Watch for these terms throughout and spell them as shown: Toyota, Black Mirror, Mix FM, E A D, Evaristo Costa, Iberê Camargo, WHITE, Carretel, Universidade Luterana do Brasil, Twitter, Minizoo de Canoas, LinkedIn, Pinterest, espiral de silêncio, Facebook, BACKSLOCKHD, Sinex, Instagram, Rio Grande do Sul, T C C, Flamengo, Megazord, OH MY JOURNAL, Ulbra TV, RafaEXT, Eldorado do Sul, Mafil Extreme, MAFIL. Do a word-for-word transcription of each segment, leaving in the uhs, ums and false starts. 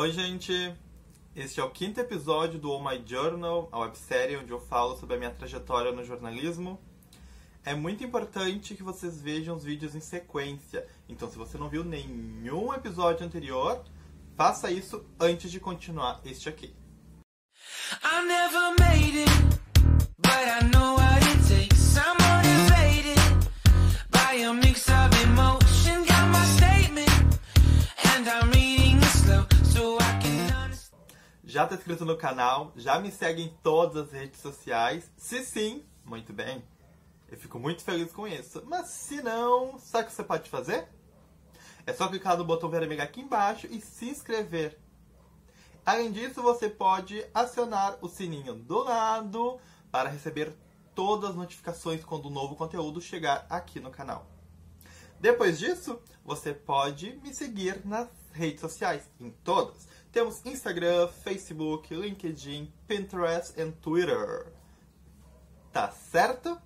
Oi, gente! Este é o quinto episódio do Oh My Journal, a websérie onde eu falo sobre a minha trajetória no jornalismo. É muito importante que vocês vejam os vídeos em sequência. Então, se você não viu nenhum episódio anterior, faça isso antes de continuar este aqui. I never made it, but I know what it takes. I'm motivated by a mix of emotion. Got my statement, and I'm reading it slow, so I can understand. Já tá inscrito no canal? Já me segue em todas as redes sociais? Se sim, muito bem. Eu fico muito feliz com isso. Mas se não, sabe o que você pode fazer? É só clicar no botão vermelho aqui embaixo e se inscrever. Além disso, você pode acionar o sininho do lado para receber todas as notificações quando um novo conteúdo chegar aqui no canal. Depois disso, você pode me seguir nas redes sociais, em todas. Temos Instagram, Facebook, LinkedIn, Pinterest e Twitter. Tá certo?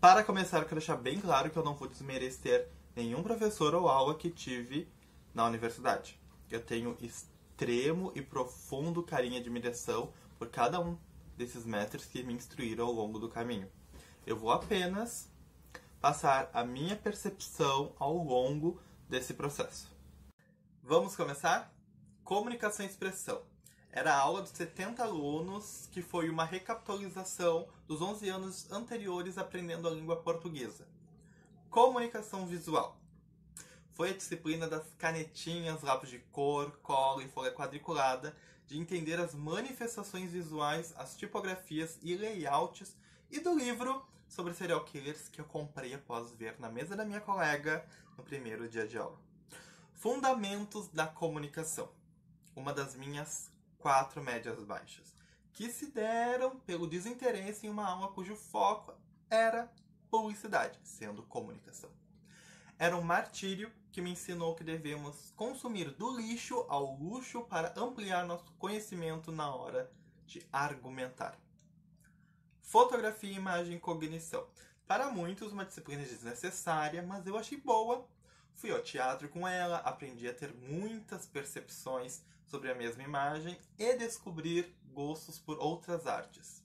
Para começar, eu quero deixar bem claro que eu não vou desmerecer nenhum professor ou aula que tive na universidade. Eu tenho extremo e profundo carinho e admiração por cada um desses mestres que me instruíram ao longo do caminho. Eu vou apenas passar a minha percepção ao longo desse processo. Vamos começar? Comunicação e expressão. Era a aula de setenta alunos, que foi uma recapitalização dos onze anos anteriores aprendendo a língua portuguesa. Comunicação visual. Foi a disciplina das canetinhas, lápis de cor, cola e folha quadriculada, de entender as manifestações visuais, as tipografias e layouts, e do livro sobre serial killers que eu comprei após ver na mesa da minha colega no primeiro dia de aula. Fundamentos da comunicação. Uma das minhas quatro médias baixas, que se deram pelo desinteresse em uma aula cujo foco era publicidade, sendo comunicação. Era um martírio que me ensinou que devemos consumir do lixo ao luxo para ampliar nosso conhecimento na hora de argumentar. Fotografia, imagem e cognição. Para muitos, uma disciplina desnecessária, mas eu achei boa. Fui ao teatro com ela, aprendi a ter muitas percepções sobre a mesma imagem e descobrir gostos por outras artes.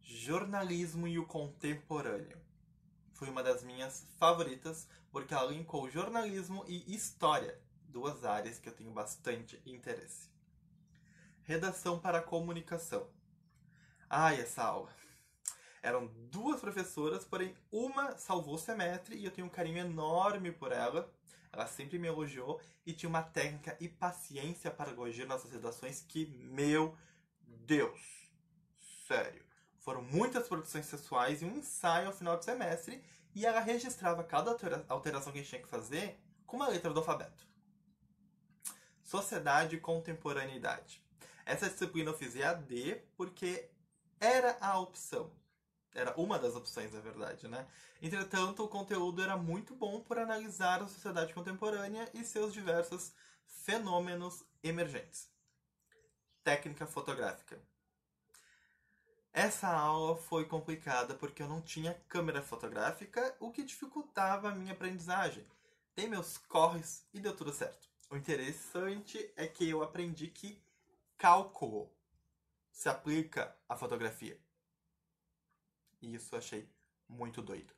Jornalismo e o contemporâneo. Foi uma das minhas favoritas, porque ela linkou jornalismo e história, duas áreas que eu tenho bastante interesse. Redação para a comunicação. Ai, essa aula! Eram duas professoras, porém uma salvou o semestre e eu tenho um carinho enorme por ela. Ela sempre me elogiou e tinha uma técnica e paciência para corrigir nossas redações que, meu Deus, sério. Foram muitas produções sexuais e um ensaio ao final do semestre, e ela registrava cada alteração que a gente tinha que fazer com uma letra do alfabeto. Sociedade e contemporaneidade. Essa disciplina eu fiz E A D porque era a opção. Era uma das opções, na verdade, né? Entretanto, o conteúdo era muito bom por analisar a sociedade contemporânea e seus diversos fenômenos emergentes. Técnica fotográfica. Essa aula foi complicada porque eu não tinha câmera fotográfica, o que dificultava a minha aprendizagem. Dei meus corres e deu tudo certo. O interessante é que eu aprendi que cálculo se aplica à fotografia. E isso eu achei muito doido.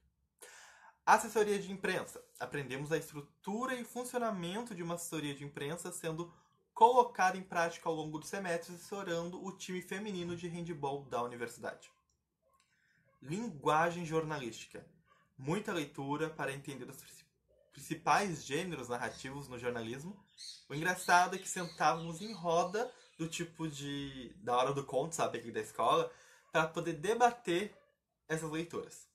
Assessoria de imprensa. Aprendemos a estrutura e funcionamento de uma assessoria de imprensa, sendo colocada em prática ao longo do semestre, assessorando o time feminino de handball da universidade. Linguagem jornalística. Muita leitura para entender os principais gêneros narrativos no jornalismo. O engraçado é que sentávamos em roda do tipo de... da hora do conto, sabe, aqui da escola, para poder debater essas leituras.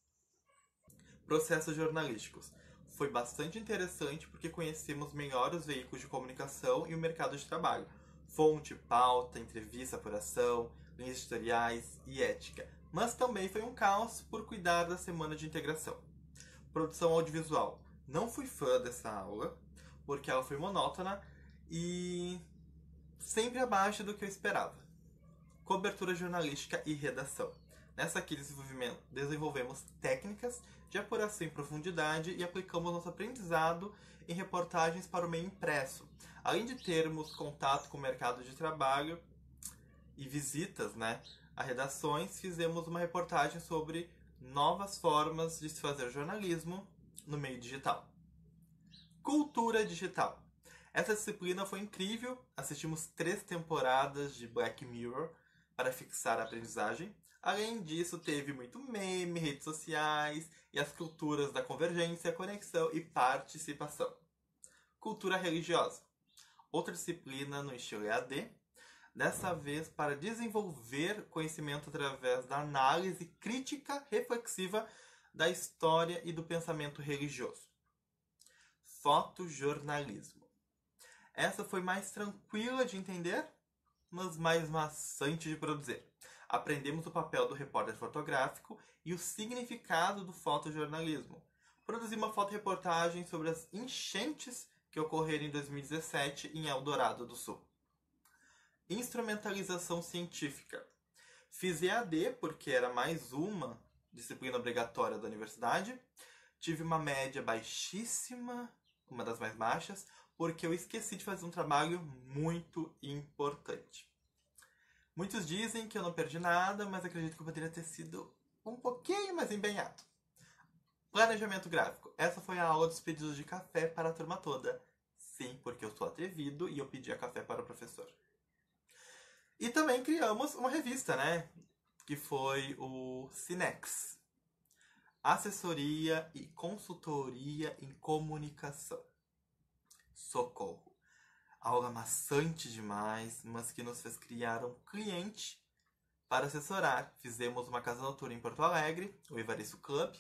Processos jornalísticos. Foi bastante interessante porque conhecemos melhor os veículos de comunicação e o mercado de trabalho. Fonte, pauta, entrevista, apuração, linhas editoriais e ética. Mas também foi um caos por cuidar da semana de integração. Produção audiovisual. Não fui fã dessa aula, porque ela foi monótona e sempre abaixo do que eu esperava. Cobertura jornalística e redação. Nessa aqui desenvolvemos técnicas de apuração em profundidade e aplicamos nosso aprendizado em reportagens para o meio impresso. Além de termos contato com o mercado de trabalho e visitas, né, a redações, fizemos uma reportagem sobre novas formas de se fazer jornalismo no meio digital. Cultura digital. Essa disciplina foi incrível, assistimos três temporadas de Black Mirror para fixar a aprendizagem. Além disso, teve muito meme, redes sociais e as culturas da convergência, conexão e participação. Cultura religiosa. Outra disciplina no estilo E A D, dessa vez para desenvolver conhecimento através da análise crítica reflexiva da história e do pensamento religioso. Fotojornalismo. Essa foi mais tranquila de entender, mas mais maçante de produzir. Aprendemos o papel do repórter fotográfico e o significado do fotojornalismo. Produzi uma fotoreportagem sobre as enchentes que ocorreram em dois mil e dezessete em Eldorado do Sul. Instrumentalização científica. Fiz E A D porque era mais uma disciplina obrigatória da universidade. Tive uma média baixíssima, uma das mais baixas, porque eu esqueci de fazer um trabalho muito importante. Muitos dizem que eu não perdi nada, mas acredito que eu poderia ter sido um pouquinho mais empenhado. Planejamento gráfico. Essa foi a aula dos pedidos de café para a turma toda. Sim, porque eu sou atrevido e eu pedia café para o professor. E também criamos uma revista, né? Que foi o Sinex. Assessoria e consultoria em comunicação. Socorro. Aula maçante demais, mas que nos fez criar um cliente para assessorar. Fizemos uma casa noturna em Porto Alegre, o Evaristo Club,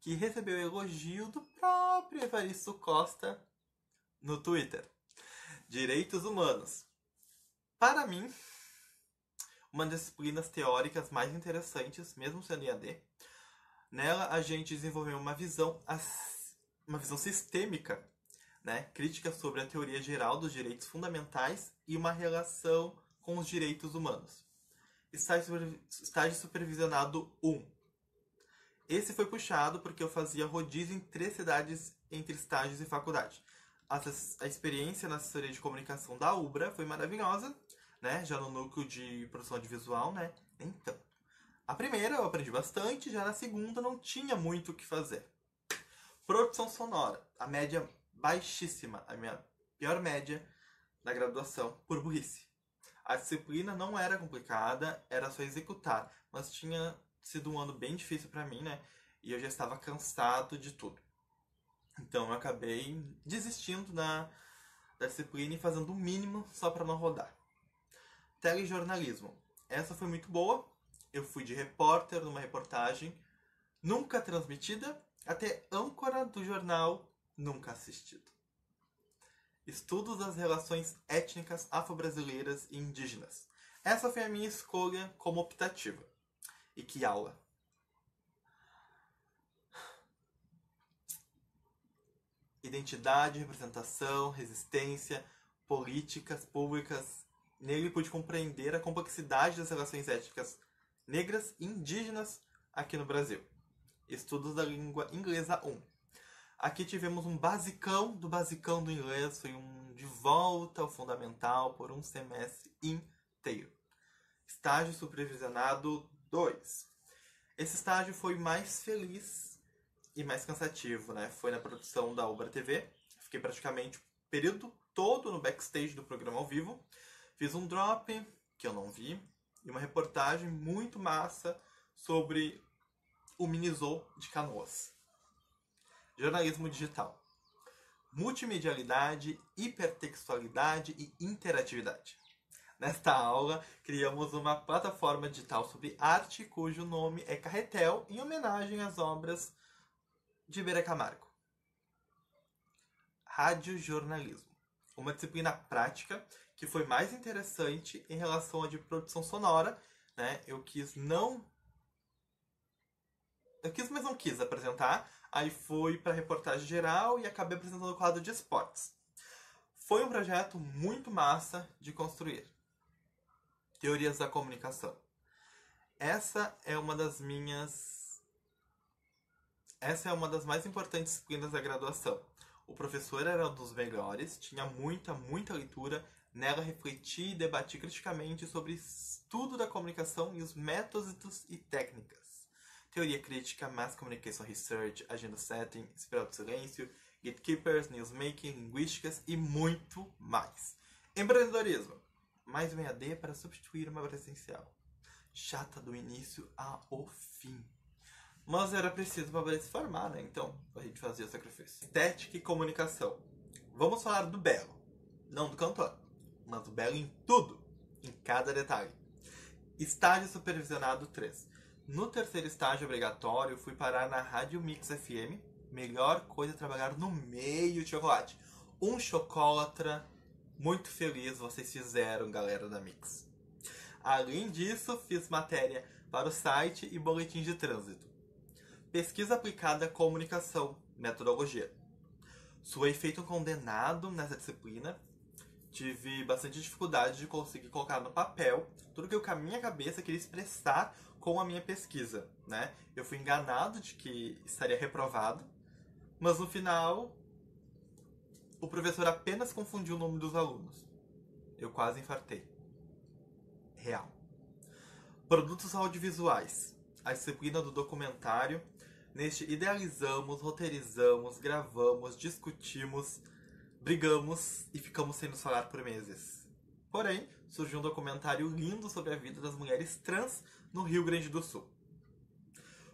que recebeu elogio do próprio Evaristo Costa no Twitter. Direitos humanos. Para mim, uma das disciplinas teóricas mais interessantes, mesmo sendo E A D. Nela, a gente desenvolveu uma visão, uma visão sistêmica, né? Crítica sobre a teoria geral dos direitos fundamentais e uma relação com os direitos humanos. Estágio, estágio supervisionado um. Esse foi puxado porque eu fazia rodízio em três cidades entre estágios e faculdade. A, a experiência na assessoria de comunicação da Ulbra foi maravilhosa, né? Já no núcleo de produção audiovisual, né? Nem tanto. A primeira eu aprendi bastante, já na segunda não tinha muito o que fazer. Produção sonora. A média baixíssima, a minha pior média da graduação, por burrice. A disciplina não era complicada, era só executar, mas tinha sido um ano bem difícil para mim, né? E eu já estava cansado de tudo. Então eu acabei desistindo da, da disciplina e fazendo o mínimo só para não rodar. Telejornalismo. Essa foi muito boa. Eu fui de repórter numa reportagem nunca transmitida até âncora do jornal nunca assistido. Estudos das relações étnicas afro-brasileiras e indígenas. Essa foi a minha escolha como optativa. E que aula! Identidade, representação, resistência, políticas públicas. Nele pude compreender a complexidade das relações étnicas negras e indígenas aqui no Brasil. Estudos da língua inglesa um. Aqui tivemos um basicão do basicão do inglês, foi um de volta ao fundamental por um semestre inteiro. Estágio supervisionado dois. Esse estágio foi mais feliz e mais cansativo, né? Foi na produção da Ulbra T V, fiquei praticamente o período todo no backstage do programa ao vivo. Fiz um drop, que eu não vi, e uma reportagem muito massa sobre o Minizoo de Canoas. Jornalismo digital. Multimedialidade, hipertextualidade e interatividade. Nesta aula, criamos uma plataforma digital sobre arte, cujo nome é Carretel, em homenagem às obras de Iberê Camargo. Radiojornalismo. Uma disciplina prática que foi mais interessante em relação à de produção sonora, né? Eu quis não... Eu quis, mas não quis apresentar. Aí fui para reportagem geral e acabei apresentando o quadro de esportes. Foi um projeto muito massa de construir. Teorias da comunicação. Essa é uma das minhas... Essa é uma das mais importantes disciplinas da graduação. O professor era um dos melhores, tinha muita, muita leitura. Nela refleti e debati criticamente sobre estudo da comunicação e os métodos e técnicas. Teoria crítica, mass communication research, agenda setting, espiral de silêncio, gatekeepers, newsmaking, linguísticas e muito mais. Empreendedorismo. Mais um E A D para substituir uma presencial. Chata do início ao fim. Mas era preciso para poder se formar, né? Então, a gente fazia o sacrifício. Estética e comunicação. Vamos falar do belo. Não do cantor, mas do belo em tudo, em cada detalhe. Estágio supervisionado três. No terceiro estágio obrigatório, fui parar na Rádio Mix F M. Melhor coisa é trabalhar no meio de chocolate. Um chocólatra muito feliz vocês fizeram, galera da Mix. Além disso, fiz matéria para o site e boletim de trânsito. Pesquisa aplicada à comunicação, metodologia. Suei feito um condenado nessa disciplina. Tive bastante dificuldade de conseguir colocar no papel tudo que eu, com a minha cabeça, queria expressar com a minha pesquisa, né? Eu fui enganado de que estaria reprovado, mas no final o professor apenas confundiu o nome dos alunos. Eu quase infartei. Real. Produtos audiovisuais. A disciplina do documentário. Neste idealizamos, roteirizamos, gravamos, discutimos, brigamos e ficamos sem nos falar por meses. Porém, surgiu um documentário lindo sobre a vida das mulheres trans no Rio Grande do Sul.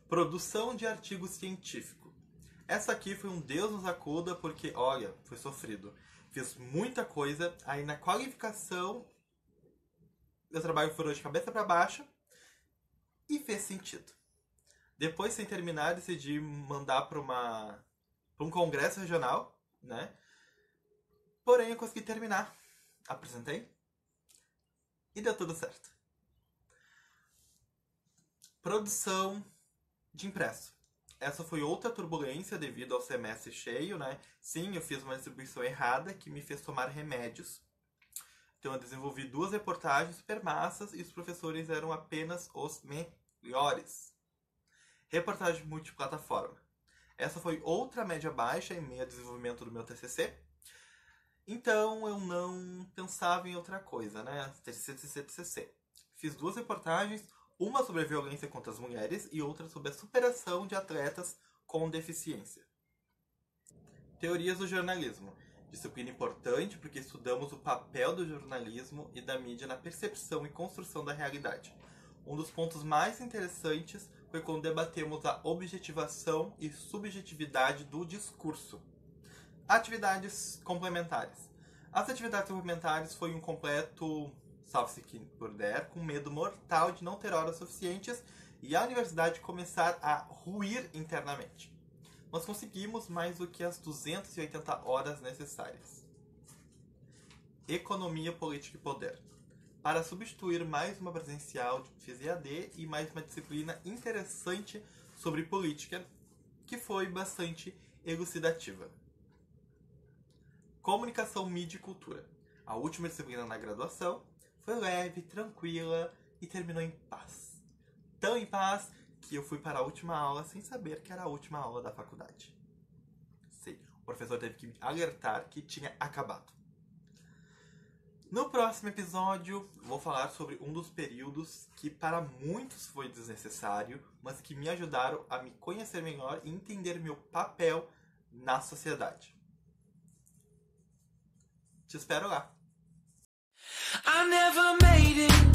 Produção de artigo científico. Essa aqui foi um Deus nos acuda porque, olha, foi sofrido. Fiz muita coisa, aí na qualificação meu trabalho foi de cabeça para baixo e fez sentido. Depois, sem terminar, decidi mandar para uma para um congresso regional, né? Porém, eu consegui terminar. Apresentei e deu tudo certo. Produção de impresso. Essa foi outra turbulência devido ao semestre cheio, né? Sim, eu fiz uma distribuição errada que me fez tomar remédios. Então eu desenvolvi duas reportagens super massas e os professores eram apenas os melhores. Reportagem multiplataforma. Essa foi outra média baixa em meio ao desenvolvimento do meu T C C. Então eu não pensava em outra coisa, né? T C C, T C C. Fiz duas reportagens, uma sobre a violência contra as mulheres e outra sobre a superação de atletas com deficiência. Teorias do jornalismo. Disciplina importante porque estudamos o papel do jornalismo e da mídia na percepção e construção da realidade. Um dos pontos mais interessantes foi quando debatemos a objetivação e subjetividade do discurso. Atividades complementares. As atividades complementares foi um completo salve-se quem puder, com medo mortal de não ter horas suficientes e a universidade começar a ruir internamente. Nós conseguimos mais do que as duzentas e oitenta horas necessárias. Economia, política e poder. Para substituir mais uma presencial de F Z A D e mais uma disciplina interessante sobre política, que foi bastante elucidativa. Comunicação, mídia e cultura. A última disciplina na graduação foi leve, tranquila e terminou em paz. Tão em paz que eu fui para a última aula sem saber que era a última aula da faculdade. Sim, o professor teve que me alertar que tinha acabado. No próximo episódio, vou falar sobre um dos períodos que para muitos foi desnecessário, mas que me ajudaram a me conhecer melhor e entender meu papel na sociedade. Te espero lá! I never made it.